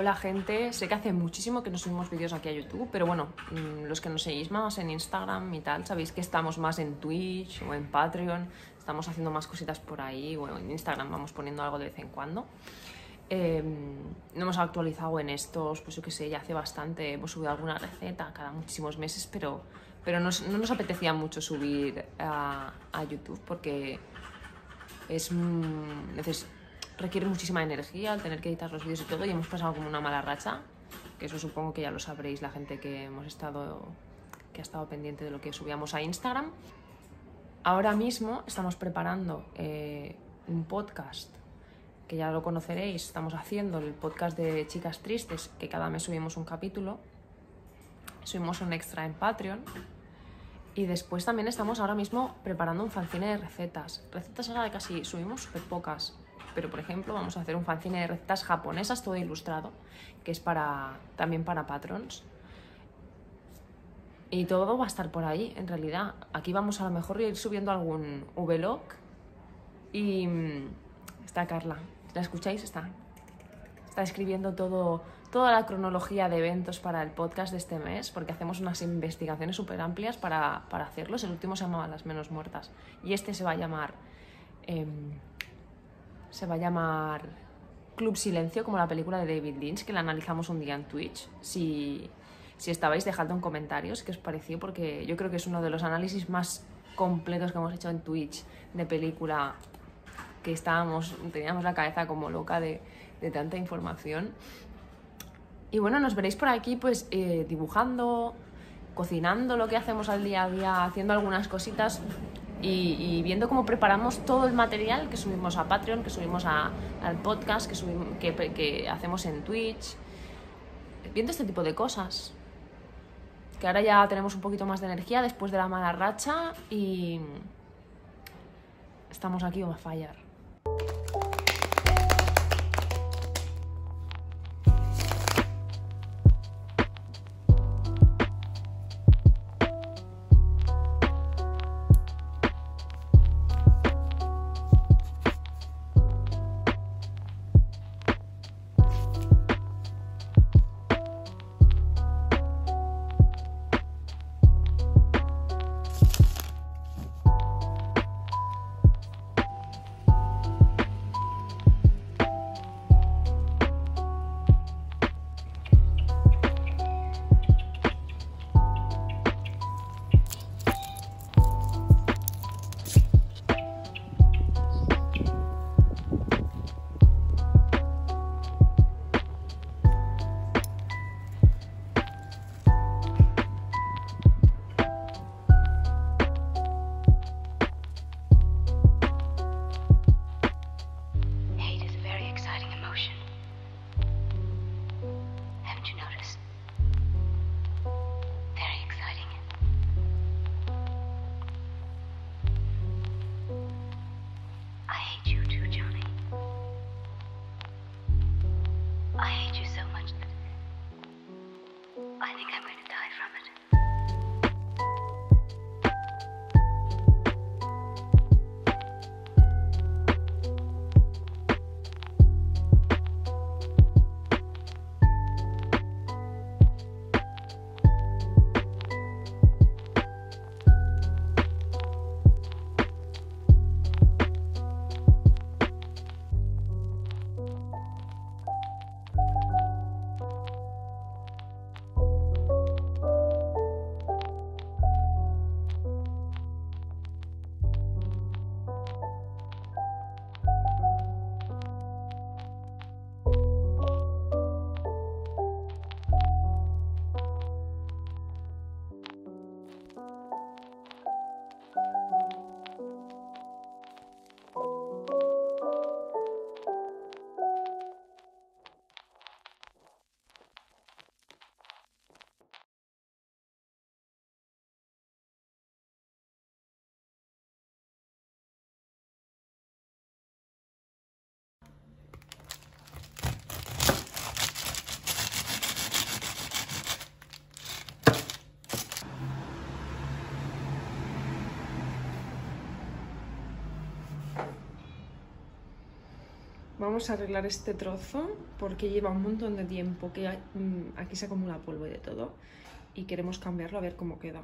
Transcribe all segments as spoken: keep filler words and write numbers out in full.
luego la gente, sé que hace muchísimo que no subimos vídeos aquí a YouTube, pero bueno, los que nos seguís más en Instagram y tal, sabéis que estamos más en Twitch o en Patreon, estamos haciendo más cositas por ahí, o en Instagram vamos poniendo algo de vez en cuando. Eh, no hemos actualizado en estos, pues yo que sé, ya hace bastante, hemos subido alguna receta cada muchísimos meses, pero, pero nos, no nos apetecía mucho subir a, a YouTube porque es, mmm, es requiere muchísima energía al tener que editar los vídeos y todo, y hemos pasado como una mala racha, que eso supongo que ya lo sabréis la gente que hemos estado, que ha estado pendiente de lo que subíamos a Instagram. Ahora mismo estamos preparando eh, un podcast que ya lo conoceréis, estamos haciendo el podcast de Chicas Tristes, que cada mes subimos un capítulo, subimos un extra en Patreon, y después también estamos ahora mismo preparando un fanzine de recetas. Recetas ahora de casi subimos súper pocas, pero por ejemplo vamos a hacer un fanzine de recetas japonesas, todo ilustrado, que es para también para patrons. Y todo va a estar por ahí, en realidad. Aquí vamos a lo mejor ir subiendo algún vlog y está Carla. ¿La escucháis? Está, está escribiendo todo, toda la cronología de eventos para el podcast de este mes, porque hacemos unas investigaciones súper amplias para, para hacerlos. El último se llamaba Las Menos Muertas y este se va a llamar eh, se va a llamar Club Silencio, como la película de David Lynch, que la analizamos un día en Twitch. Si, si estabais, dejadlo en comentarios qué os pareció, porque yo creo que es uno de los análisis más completos que hemos hecho en Twitch de película, que estábamos, teníamos la cabeza como loca de, de tanta información. Y bueno, nos veréis por aquí pues eh, dibujando, cocinando lo que hacemos al día a día, haciendo algunas cositas y, y viendo cómo preparamos todo el material que subimos a Patreon, que subimos a, al podcast, que, subimos, que, que hacemos en Twitch, viendo este tipo de cosas. Que ahora ya tenemos un poquito más de energía después de la mala racha y estamos aquí o va a fallar. Vamos a arreglar este trozo porque lleva un montón de tiempo que aquí se acumula polvo y de todo y queremos cambiarlo a ver cómo queda.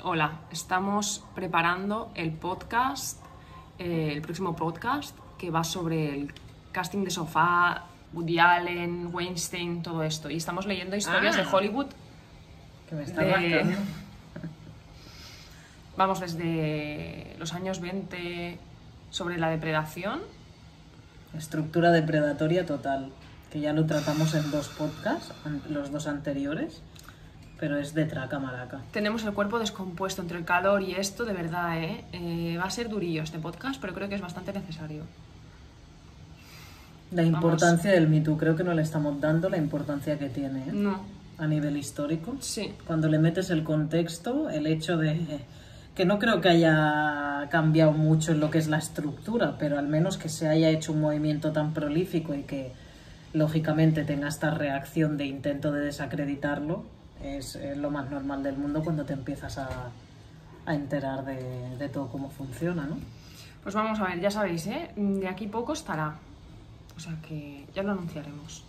Hola, estamos preparando el podcast, eh, el próximo podcast que va sobre el casting de sofá, Woody Allen, Weinstein, todo esto. Y estamos leyendo historias ah, de Hollywood. Que me está de... Vamos, desde los años veinte sobre la depredación. Estructura depredatoria total, que ya lo tratamos en dos podcasts, los dos anteriores. Pero es de traca maraca. Tenemos el cuerpo descompuesto entre el calor y esto, de verdad, ¿eh? Eh, va a ser durillo este podcast, pero creo que es bastante necesario. La importancia Vamos. del MeToo, creo que no le estamos dando la importancia que tiene, ¿eh? No. A nivel histórico. Sí. Cuando le metes el contexto, el hecho de... Que no creo que haya cambiado mucho en lo que es la estructura, pero al menos que se haya hecho un movimiento tan prolífico y que... lógicamente tenga esta reacción de intento de desacreditarlo, es eh, lo más normal del mundo cuando te empiezas a, a enterar de, de todo cómo funciona, ¿no? Pues vamos a ver, ya sabéis, ¿eh? De aquí poco estará. O sea que ya lo anunciaremos.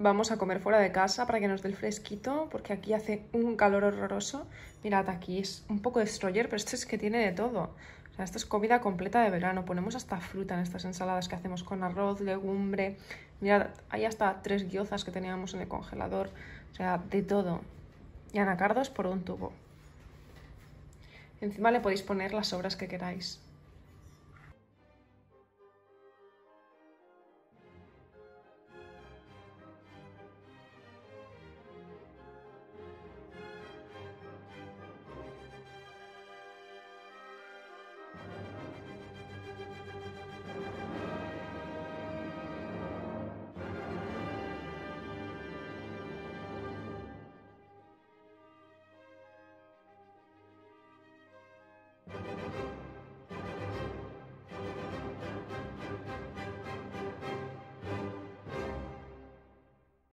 Vamos a comer fuera de casa para que nos dé el fresquito, porque aquí hace un calor horroroso. Mirad, aquí es un poco destroyer, pero esto es que tiene de todo. O sea, esto es comida completa de verano. Ponemos hasta fruta en estas ensaladas que hacemos con arroz, legumbre. Mirad, hay hasta tres guiozas que teníamos en el congelador. O sea, de todo. Y anacardos por un tubo. Encima le podéis poner las sobras que queráis.